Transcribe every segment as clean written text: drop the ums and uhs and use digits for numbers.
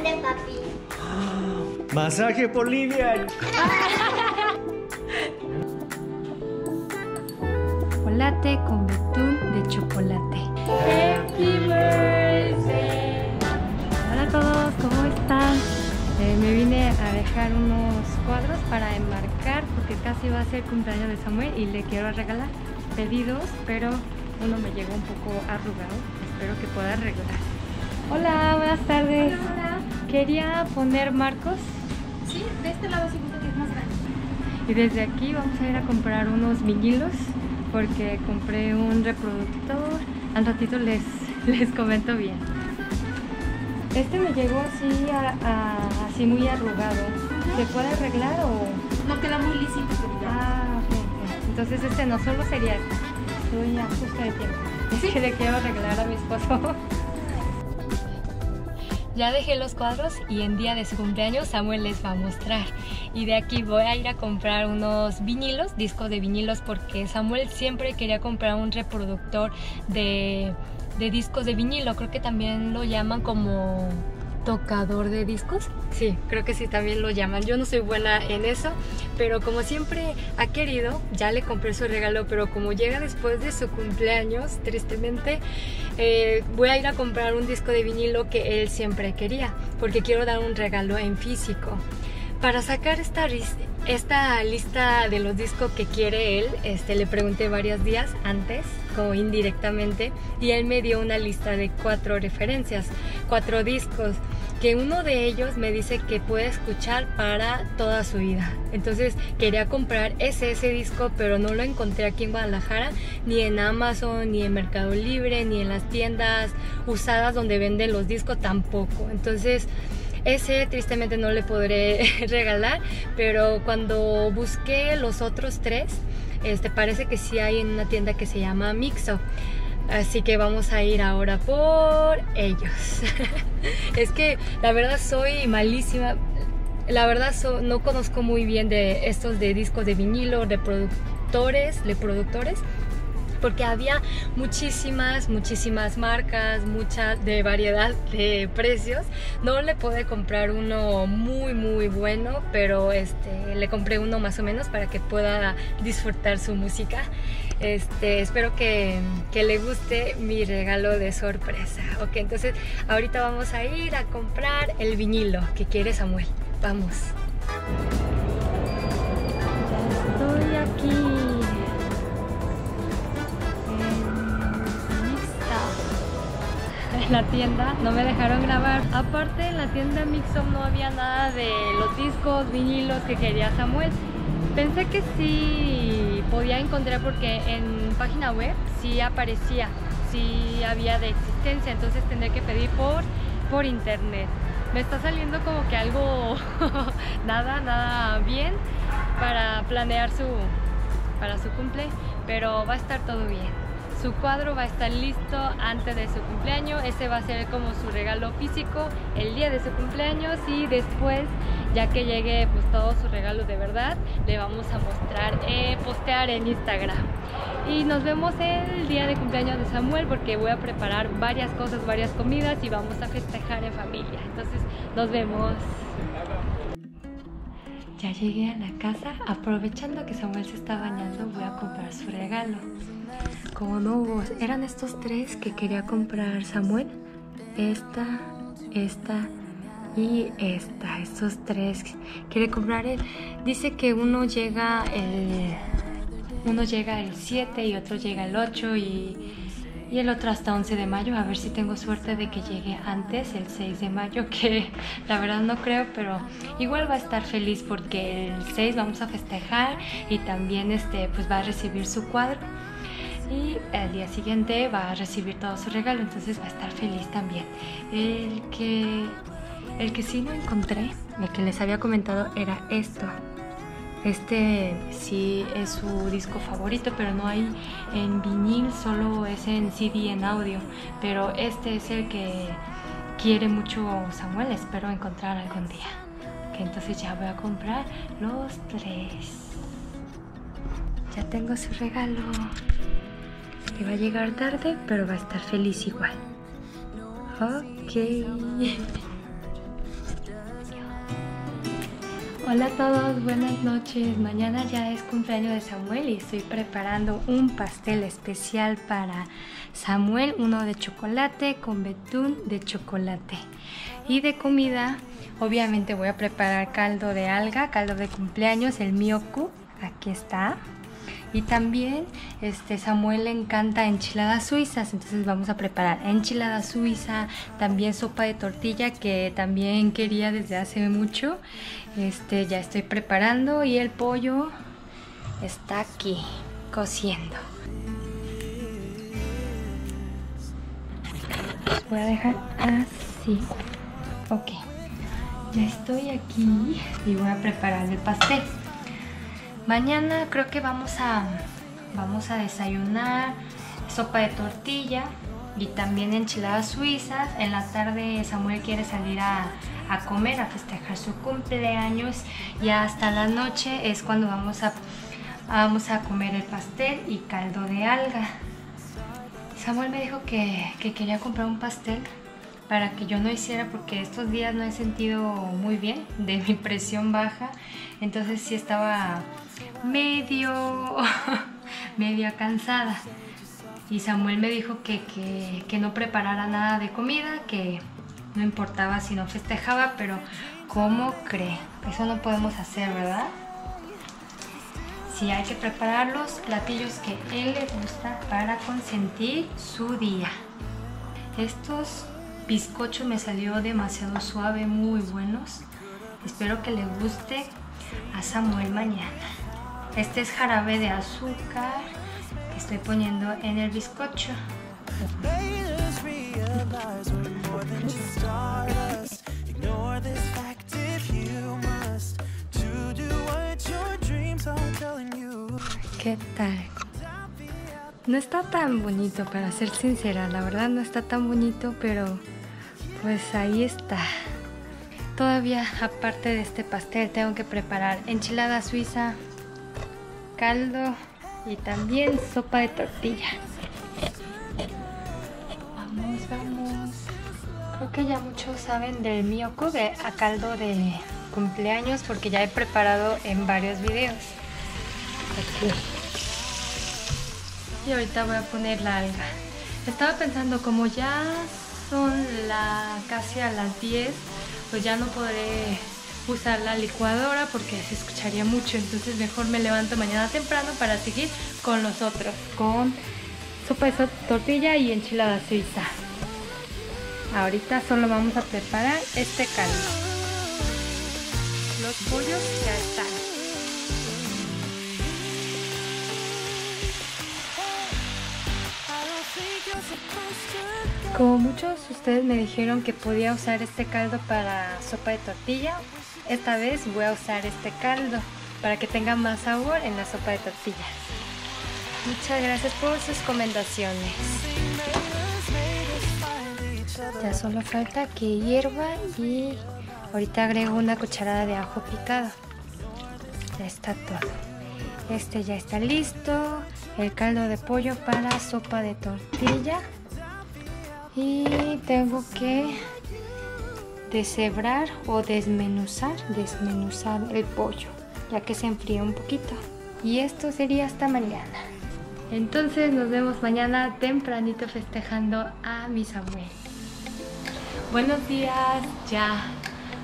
grande, papi. ¡Masaje por Livia! Chocolate con betún de chocolate. ¡Happy birthday! Hola a todos, ¿cómo están? Me vine a dejar unos cuadros para enmarcar porque casi va a ser cumpleaños de Samuel y le quiero regalar pedidos, pero uno me llegó un poco arrugado. Espero que pueda arreglar. Hola, buenas tardes. Hola, hola. Quería poner marcos. Sí, de este lado sí, que es más grande. Y desde aquí vamos a ir a comprar unos vinilos porque compré un reproductor. Al ratito les comento bien. Este me llegó así, así muy arrugado. ¿Se puede arreglar o...? No, queda muy lisito. Ah, ok. Entonces este no solo sería este. Estoy ya justo de tiempo. Sí. Es que le quiero arreglar a mi esposo. Ya dejé los cuadros y en día de su cumpleaños Samuel les va a mostrar. Y de aquí voy a ir a comprar unos vinilos, discos de vinilos, porque Samuel siempre quería comprar un reproductor de discos de vinilo. Creo que también lo llaman como tocador de discos. Sí, creo que sí también lo llaman. Yo no soy buena en eso, pero como siempre ha querido, ya le compré su regalo, pero como llega después de su cumpleaños, tristemente, voy a ir a comprar un disco de vinilo que él siempre quería, porque quiero dar un regalo en físico. Para sacar esta lista de los discos que quiere él, le pregunté varios días antes, como indirectamente, y él me dio una lista de 4 referencias, 4 discos, que uno de ellos me dice que puede escuchar para toda su vida. Entonces quería comprar ese disco, pero no lo encontré aquí en Guadalajara, ni en Amazon, ni en Mercado Libre, ni en las tiendas usadas donde venden los discos tampoco. Entonces ese tristemente no le podré regalar, pero cuando busqué los otros 3, parece que sí hay en una tienda que se llama Mixo. Así que vamos a ir ahora por ellos. Es que la verdad soy malísima. La verdad no conozco muy bien de estos de discos de vinilo, reproductores. Porque había muchísimas marcas, muchas de variedad de precios. No le pude comprar uno muy bueno, pero le compré uno más o menos para que pueda disfrutar su música. Espero que le guste mi regalo de sorpresa. Ok, entonces ahorita vamos a ir a comprar el vinilo que quiere Samuel. Vamos. Ya estoy aquí. En la tienda no me dejaron grabar. Aparte, en la tienda Mixo no había nada de los discos, vinilos que quería Samuel. Pensé que sí podía encontrar porque en página web sí aparecía, sí había de existencia, entonces tendré que pedir por internet. Me está saliendo como que algo nada bien para planear para su cumple, pero va a estar todo bien. Su cuadro va a estar listo antes de su cumpleaños. Ese va a ser como su regalo físico el día de su cumpleaños, y después, ya que llegue pues todos sus regalos de verdad, le vamos a mostrar, postear en Instagram. Y nos vemos el día de cumpleaños de Samuel porque voy a preparar varias cosas, varias comidas, y vamos a festejar en familia. Entonces nos vemos. Ya llegué a la casa. Aprovechando que Samuel se está bañando, voy a comprar su regalo. Como no hubo, eran estos 3 que quería comprar Samuel, esta y esta. Estos 3 quiere comprar él. Dice que uno llega el 7 y otro llega el 8 y el otro hasta 11 de mayo. A ver si tengo suerte de que llegue antes, el 6 de mayo, que la verdad no creo, pero igual va a estar feliz porque el 6 vamos a festejar y también pues va a recibir su cuadro. Y el día siguiente va a recibir todo su regalo, entonces va a estar feliz también. El que sí no encontré, el que les había comentado, era esto. Este sí es su disco favorito, pero no hay en vinil, solo es en CD, en audio. Pero este es el que quiere mucho Samuel, espero encontrar algún día. Okay, entonces ya voy a comprar los 3. Ya tengo su regalo. Que va a llegar tarde, pero va a estar feliz igual. Ok. Hola a todos, buenas noches. Mañana ya es cumpleaños de Samuel y estoy preparando un pastel especial para Samuel, uno de chocolate con betún de chocolate. Y de comida, obviamente voy a preparar caldo de alga, caldo de cumpleaños, el mioku, aquí está. Y también Samuel le encanta enchiladas suizas, entonces vamos a preparar enchilada suiza, también sopa de tortilla que también quería desde hace mucho. Ya estoy preparando y el pollo está aquí cociendo. Los voy a dejar así. Ok, ya estoy aquí y voy a preparar el pastel. Mañana creo que vamos a desayunar sopa de tortilla y también enchiladas suizas. En la tarde Samuel quiere salir a comer, a festejar su cumpleaños. Y hasta la noche es cuando vamos a comer el pastel y caldo de alga. Samuel me dijo que quería comprar un pastel para que yo no hiciera, porque estos días no he sentido muy bien de mi presión baja, entonces sí estaba medio cansada. Y Samuel me dijo que no preparara nada de comida, que no importaba si no festejaba, pero ¿cómo cree? Eso no podemos hacer, ¿verdad? Sí, hay que preparar los platillos que él le gusta para consentir su día. Estos bizcocho me salió demasiado suave, muy buenos. Espero que le guste a Samuel mañana. Este es jarabe de azúcar que estoy poniendo en el bizcocho. ¿Qué tal? No está tan bonito, para ser sincera, la verdad no está tan bonito, pero pues ahí está. Todavía, aparte de este pastel, tengo que preparar enchilada suiza, caldo y también sopa de tortilla. Vamos, vamos. Creo que ya muchos saben del mioku, de a caldo de cumpleaños, porque ya he preparado en varios videos. Aquí. Y ahorita voy a poner la alga. Estaba pensando, como ya son casi a las 10, pues ya no podré usar la licuadora porque se escucharía mucho, entonces mejor me levanto mañana temprano para seguir con los otros, con sopa de tortilla y enchilada suiza. Ahorita solo vamos a preparar este caldo. Los pollos ya están. Como muchos de ustedes me dijeron que podía usar este caldo para sopa de tortilla, esta vez voy a usar este caldo para que tenga más sabor en la sopa de tortilla. Muchas gracias por sus recomendaciones. Ya solo falta que hierva y ahorita agrego una cucharada de ajo picado. Ya está todo. Este ya está listo, el caldo de pollo para sopa de tortilla. Y tengo que deshebrar o desmenuzar el pollo, ya que se enfría un poquito. Y esto sería hasta mañana. Entonces nos vemos mañana tempranito festejando a mi Samuel. Buenos días, ya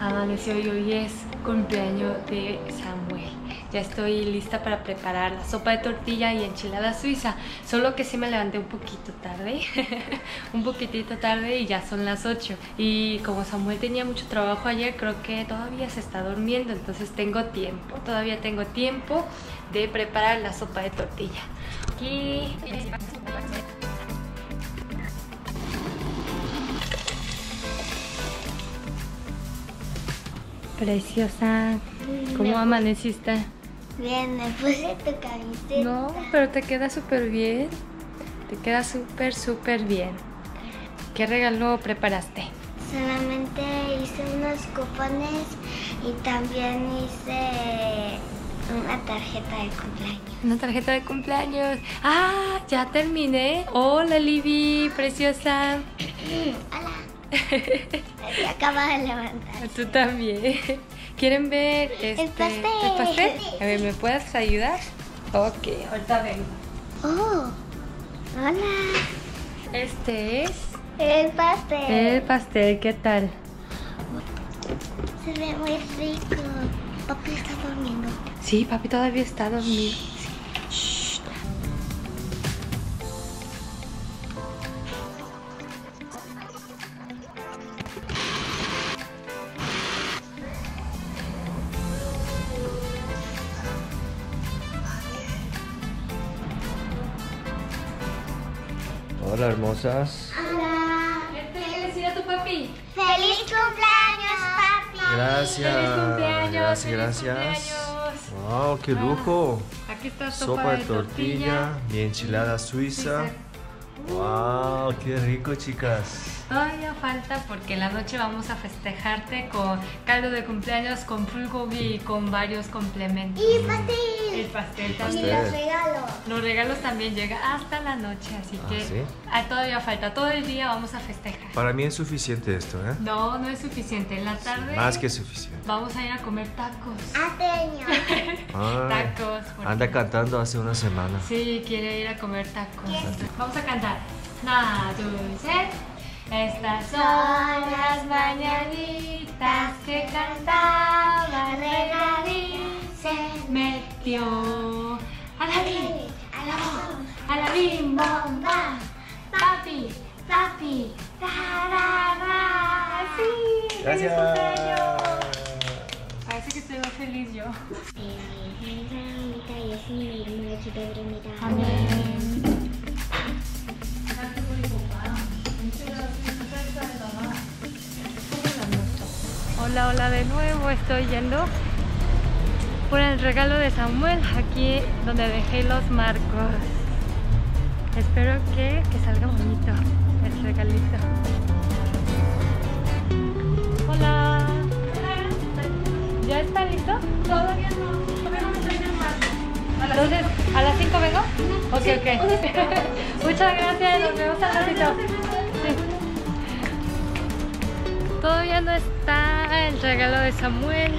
amaneció y hoy es cumpleaños de Samuel. Ya estoy lista para preparar la sopa de tortilla y enchilada suiza, solo que sí me levanté un poquito tarde, un poquitito tarde, y ya son las 8. Y como Samuel tenía mucho trabajo ayer, creo que todavía se está durmiendo, entonces tengo tiempo, todavía tengo tiempo de preparar la sopa de tortilla. Aquí. Preciosa, ¿cómo amaneciste? Bien, me puse tu camiseta. No, pero te queda súper bien. Te queda súper, súper bien. ¿Qué regalo preparaste? Solamente hice unos cupones y también hice una tarjeta de cumpleaños. Una tarjeta de cumpleaños. ¡Ah! Ya terminé. Hola, Libby, preciosa. Hola. Te acabas de levantar. Tú también. ¿Quieren ver el pastel? A ver, ¿me puedes ayudar? Ok, ahorita vengo. Oh, hola. Este es... el pastel. El pastel, ¿qué tal? Se ve muy rico. Papi está durmiendo. Sí, papi todavía está dormido. Shh. Shh. Hola, hermosas. Hola. Felicidades a tu papi. ¡Feliz cumpleaños, papi! Gracias. ¡Feliz cumpleaños! Gracias, gracias. ¡Wow, qué lujo! Aquí está sopa de tortilla y enchilada suiza. ¡Wow, qué rico, chicas! Todavía falta porque en la noche vamos a festejarte con caldo de cumpleaños, con bulgogi y con varios complementos. ¡Y pastel! El pastel también. Y los regalos. Los regalos también llegan hasta la noche, así que ¿sí? Todavía falta. Todo el día vamos a festejar. Para mí es suficiente esto, ¿eh? No, no es suficiente. En la tarde... sí, más que suficiente. Vamos a ir a comer tacos. Tacos. Anda cantando hace una semana. Sí, quiere ir a comer tacos. ¿Qué? Vamos a cantar. Una, dos, tres. Estas son las mañanitas que cantaba de David. Se metió a la bim, a la bom, a la bim, bom, bam. Papi, papi, ra, ra, ra. Sí, gracias. Parece que estoy muy feliz yo. Amén. Hola, hola de nuevo, estoy yendo por el regalo de Samuel, aquí donde dejé los marcos. Espero que salga bonito el regalito. Hola. Hola. ¿Ya está listo? Todavía no. Todavía no me traen el marco. Entonces, ¿a las 5 vengo? Ok, sí. Ok. Muchas gracias, nos vemos al ratito. Sí. Todavía no está el regalo de Samuel,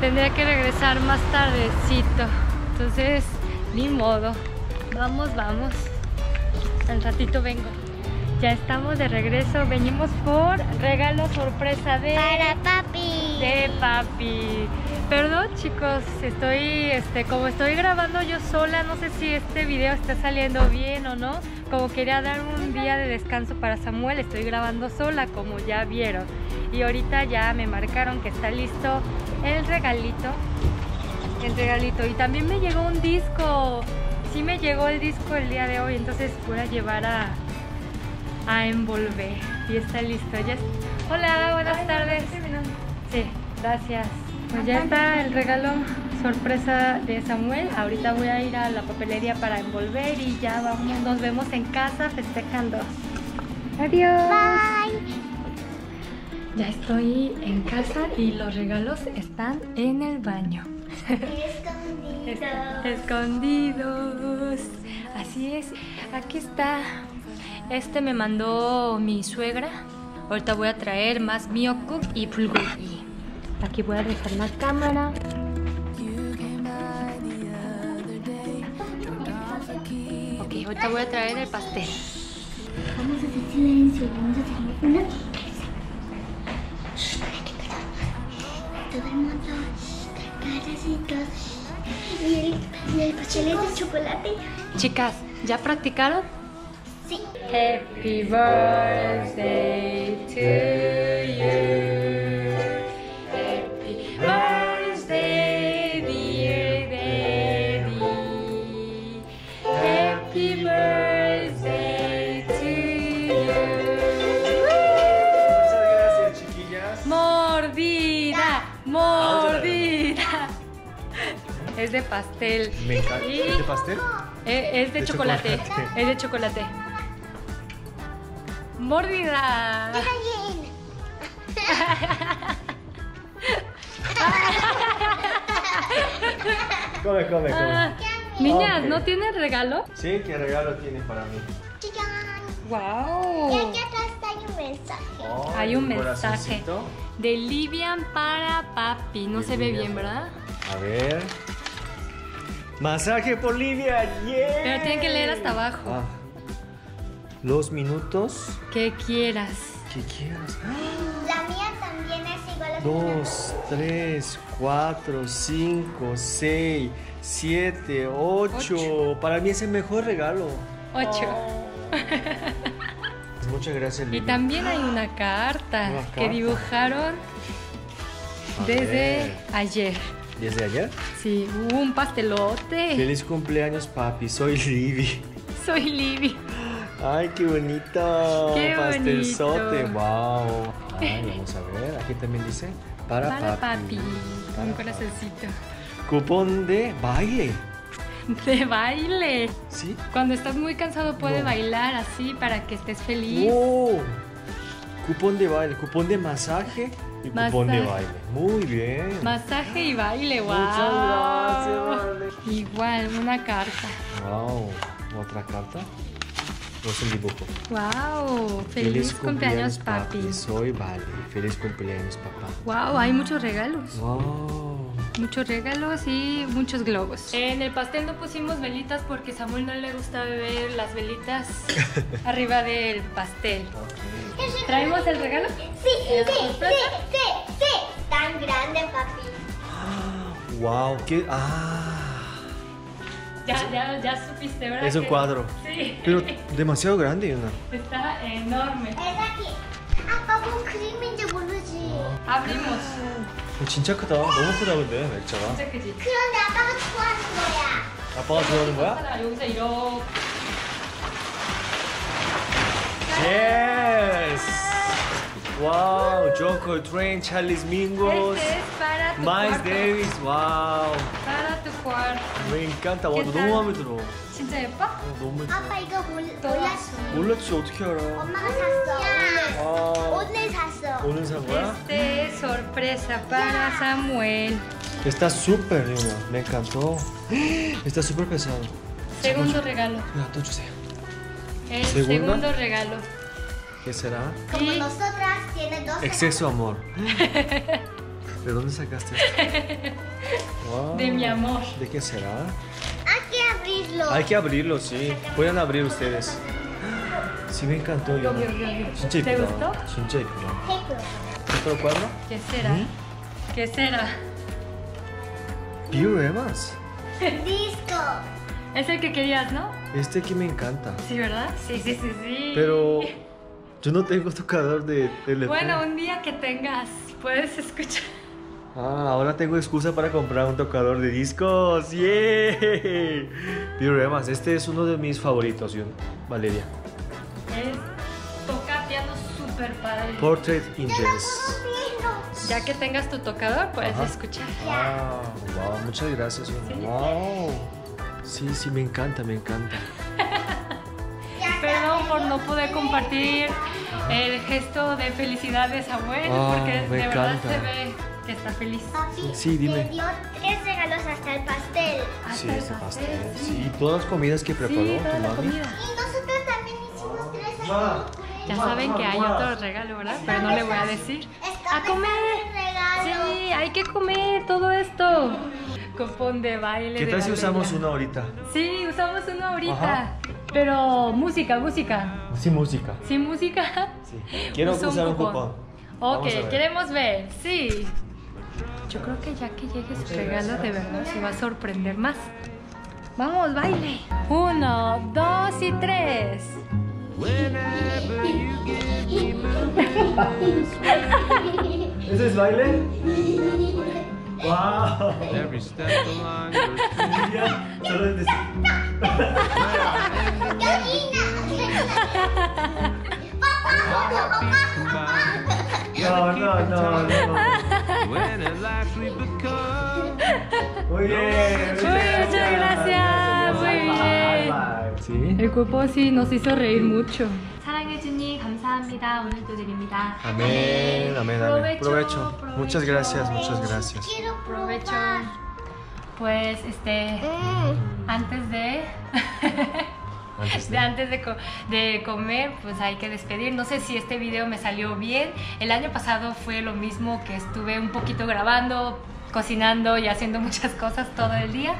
tendría que regresar más tardecito, entonces ni modo, vamos, al ratito vengo. Ya estamos de regreso, venimos por regalo sorpresa de... para papi. De papi. Perdón chicos, estoy, como estoy grabando yo sola, no sé si este video está saliendo bien o no, como quería dar un día de descanso para Samuel, estoy grabando sola como ya vieron. Y ahorita ya me marcaron que está listo el regalito. Y también me llegó un disco. Sí me llegó el disco el día de hoy. Entonces voy a llevar a envolver. Y está listo. Ya está. Hola, buenas tardes. Sí, gracias. Pues ya está el regalo sorpresa de Samuel. Ahorita voy a ir a la papelería para envolver. Y ya vamos, nos vemos en casa festejando. Adiós. Bye. Ya estoy en casa y los regalos están en el baño. Escondidos. Escondidos. Así es. Aquí está. Este me mandó mi suegra. Ahorita voy a traer más miyoku y bulgogi. Aquí voy a dejar la cámara. Ok, ahorita voy a traer el pastel. Vamos a hacer silencio. Vamos a hacer una... todo el mundo, y el pastel es de chocolate. Chicas, ¿ya practicaron? Sí. Happy birthday to you. Es de pastel. Me encanta. ¿Es de pastel? Es de chocolate. Chocolate. Es de chocolate. ¡Mordida! Come. Niñas, okay. ¿No tienes regalo? Sí, ¿qué regalo tiene para mí? ¡Wow! Y aquí atrás hay un mensaje. Oh, hay un mensaje de Livia para papi. No se ve bien, ¿verdad? A ver. Masaje por Livia. Yeah. Pero tienen que leer hasta abajo. Ah. Los minutos. Que quieras. Que quieras. La mía también es igual a 2, 3, 4, 5, 6, 7, 8. Para mí es el mejor regalo. 8. Oh. Muchas gracias, Libby. Y también hay una carta que dibujaron desde ayer. ¿Desde ayer? Sí, hubo un pastelote. Feliz cumpleaños, papi. Soy Libby. Soy Libby. Ay, qué bonito. Qué pastelzote. Wow. Ay, vamos a ver. Aquí también dice para papi. Para un corazoncito. Cupón de baile. De baile. ¿Sí? Cuando estás muy cansado puedes bailar así para que estés feliz. ¡Oh! Cupón de baile, cupón de masaje y cupón de baile. Muy bien. Masaje y baile, wow. Muchas gracias, Vale. Igual, una carta. Wow. ¿Otra carta? No es un dibujo. Wow. Feliz cumpleaños, papi. Soy Vale. Feliz cumpleaños, papá. Wow, hay muchos regalos. Wow. Muchos regalos y muchos globos. En el pastel no pusimos velitas porque a Samuel no le gusta ver las velitas arriba del pastel. Okay. ¿Traemos el regalo? Sí. Tan grande, papi. Wow, qué... Ah. Ya supiste, ¿verdad? Es un cuadro. Sí. Pero demasiado grande, ¿no? Está enorme. Es aquí. Abrimos. 진짜 크다. 너무 크다 근데 액자가. 진짜 크지. 그런데 아빠가 좋아하는 거야. 아빠가 좋아하는 거야? 여기서 이렇게. Yes. Wow. John Coltrane, Charles Mingus, Miles Davis. Wow. Para tu cuarto. Me encanta. 와, 너 너무 마음에 들어. 진짜 예뻐? 너무 예뻐. 아빠 이거 몰랐어. 몰랐지 어떻게 알아? 엄마가 샀어. 오늘 샀어. 오늘 산 거야? Este es sorpresa para Samuel. Está súper lindo. Me encantó. Está súper pesado. Segundo regalo. Ya, tú 주세요. El segundo regalo. ¿Qué será? Como nosotras tiene 12. Exceso amor. ¿De dónde sacaste esto? Wow. De mi amor. ¿De qué será? Abrirlo. Hay que abrirlo, sí. Pueden abrir ustedes. Sí, me encantó. ¿Te gustó? ¿Otro cuadro? ¿Qué será? ¿Qué será? Dioramas. Disco. Es el que querías, ¿no? Este aquí me encanta. Sí, ¿verdad? Sí. Pero yo no tengo tocador de teléfono. Bueno, un día que tengas, puedes escuchar. Ah, ahora tengo excusa para comprar un tocador de discos. ¡Yay! Dioramas, este es uno de mis favoritos, Valeria. Toca piano súper padre. Portrait Images. Ya que tengas tu tocador, puedes escuchar. Ah, wow, muchas gracias. ¿Sí? Wow. Sí, me encanta. Perdón por no poder compartir el gesto de felicidad de Samuel, porque de verdad se ve. Que está feliz. Papi, sí, dime. Me dio 3 regalos hasta el pastel. Sí, hasta el pastel. Sí, todas las comidas que preparó tu mami. Y nosotros también hicimos 3 regalos. Ya saben que hay otro regalo, ¿verdad? Pero no le voy a decir. ¡A comer! Sí, hay que comer todo esto. Cupón de baile. ¿Qué tal si usamos uno ahorita? Sí, usamos uno ahorita. Ajá. Pero música. Sí, música. Sí, música. Sí. Quiero usar un cupón. Ok, queremos ver. Sí. Yo creo que ya que llegue su regalo, de verdad se va a sorprender más. ¡Vamos, baile! 1, 2 y 3. ¿Ese es baile? ¡Wow! No. Muy bien. Muchas gracias. Muy bien. El cuerpo sí nos hizo reír mucho. 사랑해주니 감사합니다. 오늘도 드립니다. Amén. Amén. Provecho. Muchas gracias. Quiero provecho. Pues antes de Antes de comer, pues hay que despedir. No sé si este video me salió bien. El año pasado fue lo mismo, que estuve un poquito grabando, cocinando y haciendo muchas cosas todo el día.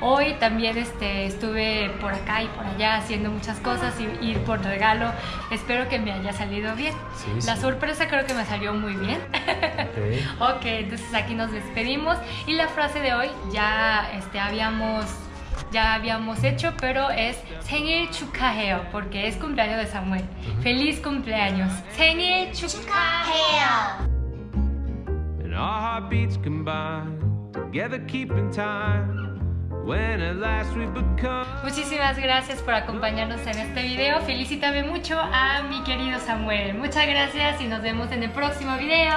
Hoy también estuve por acá y por allá haciendo muchas cosas y ir por regalo. Espero que me haya salido bien. Sí, la sorpresa creo que me salió muy bien. Ok, entonces aquí nos despedimos. Y la frase de hoy ya habíamos hecho, pero es 생일 축하해요, porque es cumpleaños de Samuel. Feliz cumpleaños. 생일 축하해요. And our heartbeats combine, together keeping time. Muchísimas gracias por acompañarnos en este video. Felicítame mucho a mi querido Samuel. Muchas gracias y nos vemos en el próximo video.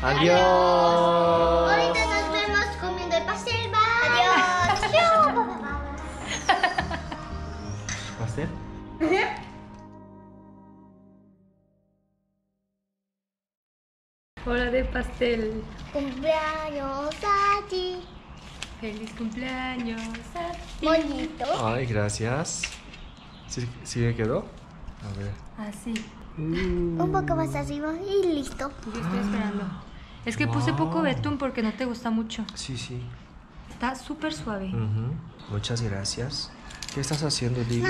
Adiós. Ahorita nos vemos comiendo el pastel. Adiós. ¿Pastel? Hora de pastel. Cumpleaños a ti. Feliz cumpleaños a ti. Bonito. Ay, gracias. ¿Sí me quedó? A ver. Así. Un poco más arriba y listo. Yo estoy esperando. Es que puse poco betún porque no te gusta mucho. Sí, sí. Está súper suave. Muchas gracias. ¿Qué estás haciendo, Libby?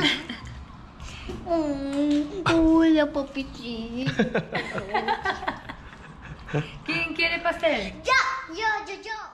La papichita. ¿Quién quiere pastel? Yo.